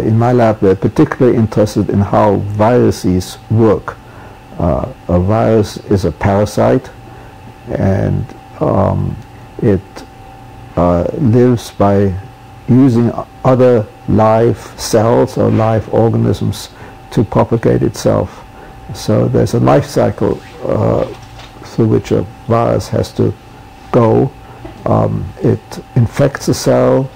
In my lab, we're particularly interested in how viruses work. A virus is a parasite, and it lives by using other live cells or live organisms to propagate itself. So there's a life cycle through which a virus has to go. It infects a cell,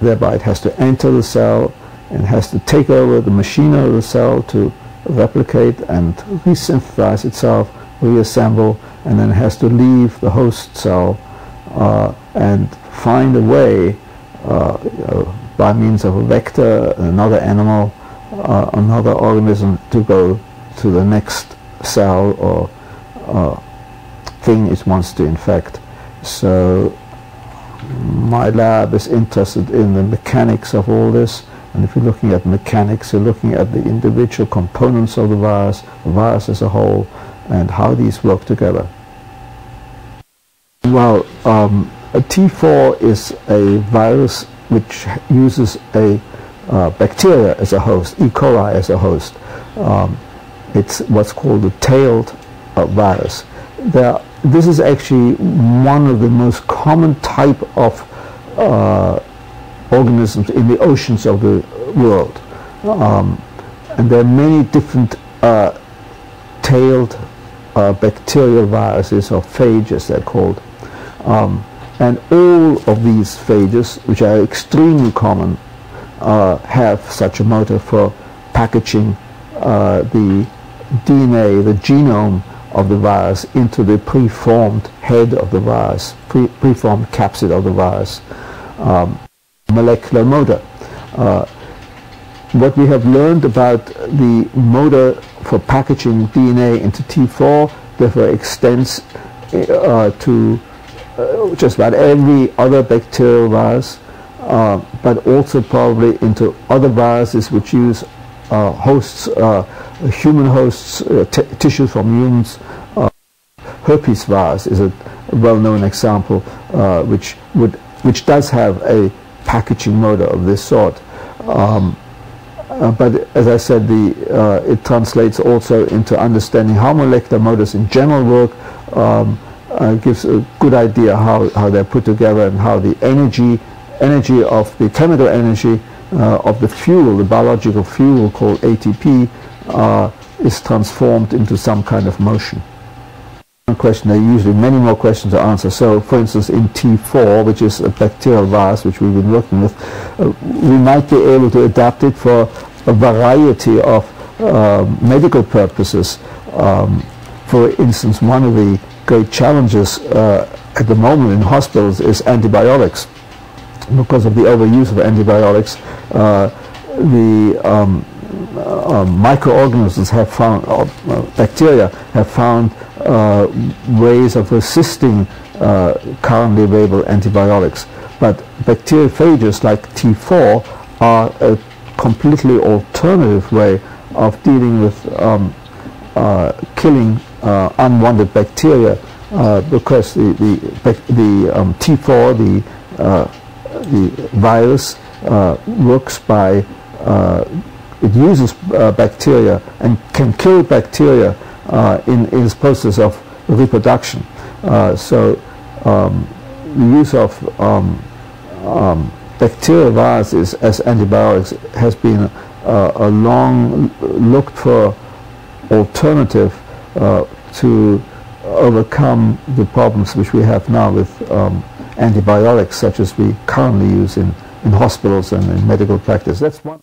thereby it has to enter the cell and has to take over the machinery of the cell to replicate and resynthesize itself, reassemble, and then has to leave the host cell and find a way by means of a vector, another animal, another organism, to go to the next cell or thing it wants to infect. So my lab is interested in the mechanics of all this, and if you're looking at mechanics, you're looking at the individual components of the virus as a whole, and how these work together. Well, a T4 is a virus which uses a bacteria as a host, E. coli as a host. It's what's called a tailed virus. This is actually one of the most common type of organisms in the oceans of the world. And there are many different tailed bacterial viruses, or phages they're called. And all of these phages, which are extremely common, have such a motive for packaging the DNA, the genome of the virus, into the preformed head of the virus, preformed capsid of the virus, molecular motor. What we have learned about the motor for packaging DNA into T4 therefore extends to just about every other bacterial virus, but also probably into other viruses which use hosts, human hosts, tissues from humans. Herpes virus is a well-known example, which does have a packaging motor of this sort. But as I said, it translates also into understanding how molecular motors in general work. Gives a good idea how they're put together, and how the energy of the chemical energy of the fuel, the biological fuel called ATP, is transformed into some kind of motion. One question, there are usually many more questions to answer. So, for instance, in T4, which is a bacterial virus which we've been working with, we might be able to adapt it for a variety of medical purposes. For instance, one of the great challenges at the moment in hospitals is antibiotics. Because of the overuse of antibiotics, the microorganisms have found, bacteria have found ways of resisting currently available antibiotics. But bacteriophages like T4 are a completely alternative way of dealing with killing unwanted bacteria, because the T4, the virus, works by it uses bacteria and can kill bacteria in its process of reproduction. So the use of bacterial viruses as antibiotics has been a long looked for alternative to overcome the problems which we have now with antibiotics, such as we currently use in hospitals and in medical practice. That's one.